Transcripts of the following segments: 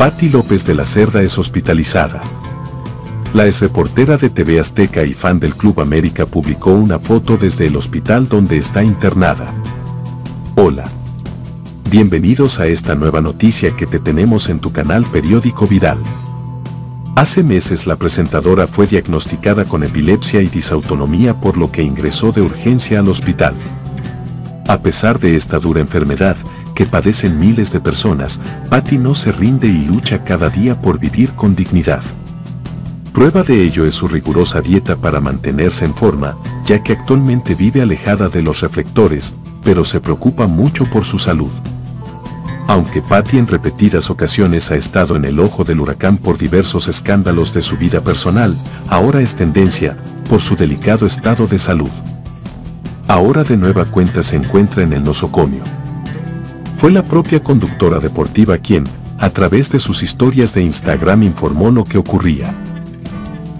Patty López de la Cerda es hospitalizada. La ex reportera de TV Azteca y fan del Club América publicó una foto desde el hospital donde está internada. Hola. Bienvenidos a esta nueva noticia que te tenemos en tu canal Periódico Viral. Hace meses la presentadora fue diagnosticada con epilepsia y disautonomía, por lo que ingresó de urgencia al hospital. A pesar de esta dura enfermedad, que padecen miles de personas, Patty no se rinde y lucha cada día por vivir con dignidad. Prueba de ello es su rigurosa dieta para mantenerse en forma, ya que actualmente vive alejada de los reflectores, pero se preocupa mucho por su salud. Aunque Patty en repetidas ocasiones ha estado en el ojo del huracán por diversos escándalos de su vida personal, ahora es tendencia por su delicado estado de salud. Ahora de nueva cuenta se encuentra en el nosocomio. Fue la propia conductora deportiva quien, a través de sus historias de Instagram, informó lo que ocurría.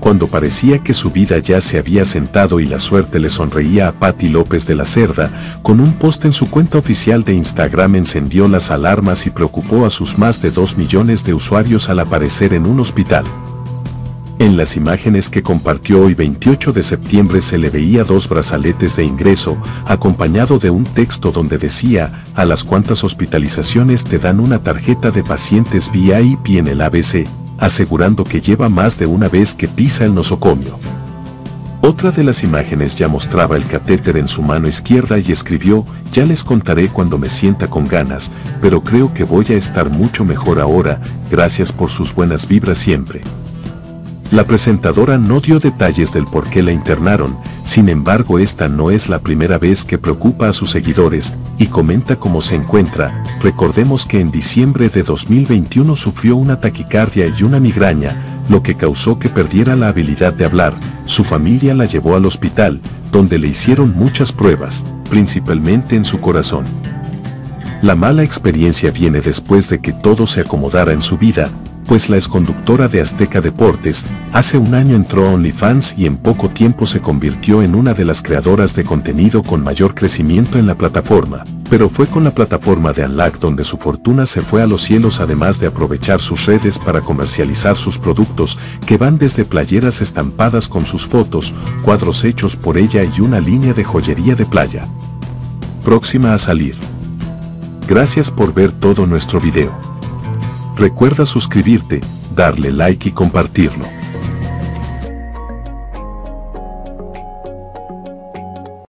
Cuando parecía que su vida ya se había sentado y la suerte le sonreía a Patty López de la Cerda, con un post en su cuenta oficial de Instagram encendió las alarmas y preocupó a sus más de 2 millones de usuarios al aparecer en un hospital. En las imágenes que compartió hoy 28 de septiembre se le veía 2 brazaletes de ingreso, acompañado de un texto donde decía, a las cuantas hospitalizaciones te dan una tarjeta de pacientes VIP en el ABC, asegurando que lleva más de una vez que pisa el nosocomio. Otra de las imágenes ya mostraba el catéter en su mano izquierda y escribió, ya les contaré cuando me sienta con ganas, pero creo que voy a estar mucho mejor ahora, gracias por sus buenas vibras siempre. La presentadora no dio detalles del por qué la internaron, sin embargo esta no es la primera vez que preocupa a sus seguidores, y comenta cómo se encuentra. Recordemos que en diciembre de 2021 sufrió una taquicardia y una migraña, lo que causó que perdiera la habilidad de hablar. Su familia la llevó al hospital, donde le hicieron muchas pruebas, principalmente en su corazón. La mala experiencia viene después de que todo se acomodara en su vida, pues la exconductora de Azteca Deportes, hace un año entró a OnlyFans y en poco tiempo se convirtió en una de las creadoras de contenido con mayor crecimiento en la plataforma, pero fue con la plataforma de Unlock donde su fortuna se fue a los cielos, además de aprovechar sus redes para comercializar sus productos, que van desde playeras estampadas con sus fotos, cuadros hechos por ella y una línea de joyería de playa. Próxima a salir. Gracias por ver todo nuestro video. Recuerda suscribirte, darle like y compartirlo.